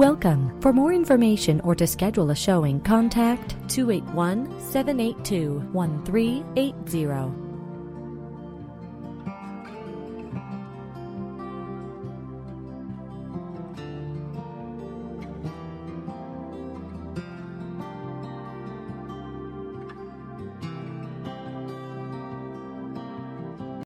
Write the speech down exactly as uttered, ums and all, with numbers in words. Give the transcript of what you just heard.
Welcome. For more information or to schedule a showing, contact two eight one, seven eight two, one three eight zero.